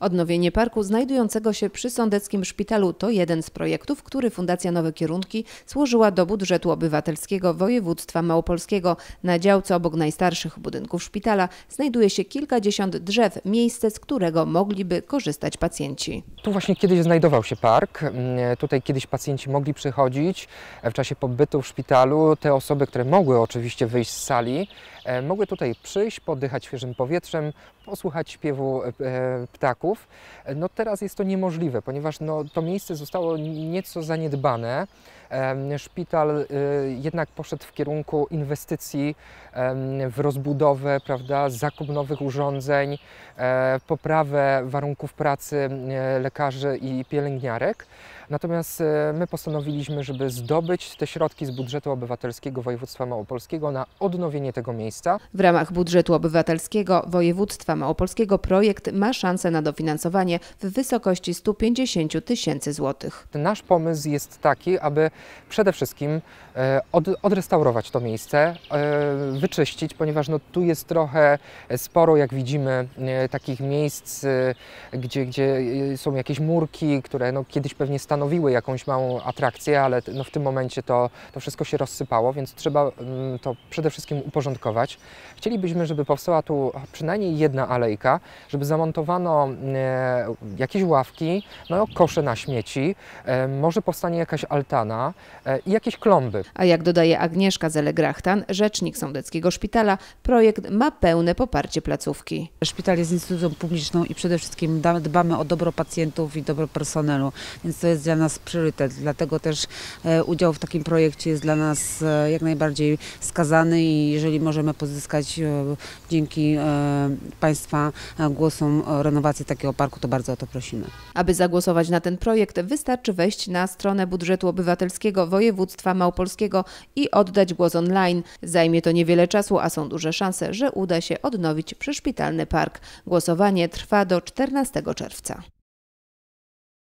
Odnowienie parku znajdującego się przy Sądeckim Szpitalu to jeden z projektów, który Fundacja Nowe Kierunki złożyła do Budżetu Obywatelskiego Województwa Małopolskiego. Na działce obok najstarszych budynków szpitala znajduje się kilkadziesiąt drzew, miejsce, z którego mogliby korzystać pacjenci. Tu właśnie kiedyś znajdował się park. Tutaj kiedyś pacjenci mogli przychodzić w czasie pobytu w szpitalu. Te osoby, które mogły oczywiście wyjść z sali, mogły tutaj przyjść, poddychać świeżym powietrzem, posłuchać śpiewu ptaków. No teraz jest to niemożliwe, ponieważ to miejsce zostało nieco zaniedbane. Szpital jednak poszedł w kierunku inwestycji w rozbudowę, prawda, zakup nowych urządzeń, poprawę warunków pracy lekarzy i pielęgniarek. Natomiast my postanowiliśmy, żeby zdobyć te środki z Budżetu Obywatelskiego Województwa Małopolskiego na odnowienie tego miejsca. W ramach Budżetu Obywatelskiego Województwa Małopolskiego projekt ma szansę na dofinansowanie w wysokości 150 000 złotych. Nasz pomysł jest taki, aby przede wszystkim odrestaurować to miejsce, wyczyścić, ponieważ tu jest trochę sporo, jak widzimy, takich miejsc, gdzie są jakieś murki, które kiedyś pewnie stanowiły jakąś małą atrakcję, ale w tym momencie to wszystko się rozsypało, więc trzeba to przede wszystkim uporządkować. Chcielibyśmy, żeby powstała tu przynajmniej jedna alejka, żeby zamontowano jakieś ławki, kosze na śmieci, może powstanie jakaś altana i jakieś klomby. A jak dodaje Agnieszka Zelegrachtan, rzecznik Sądeckiego Szpitala, projekt ma pełne poparcie placówki. Szpital jest instytucją publiczną i przede wszystkim dbamy o dobro pacjentów i dobro personelu, więc to jest dla nas priorytet, dlatego też udział w takim projekcie jest dla nas jak najbardziej wskazany i jeżeli możemy pozyskać dzięki Państwa głosom renowację takiego parku, to bardzo o to prosimy. Aby zagłosować na ten projekt, wystarczy wejść na stronę Budżetu Obywatelskiego Województwa Małopolskiego i oddać głos online. Zajmie to niewiele czasu, a są duże szanse, że uda się odnowić przyszpitalny park. Głosowanie trwa do 14 czerwca.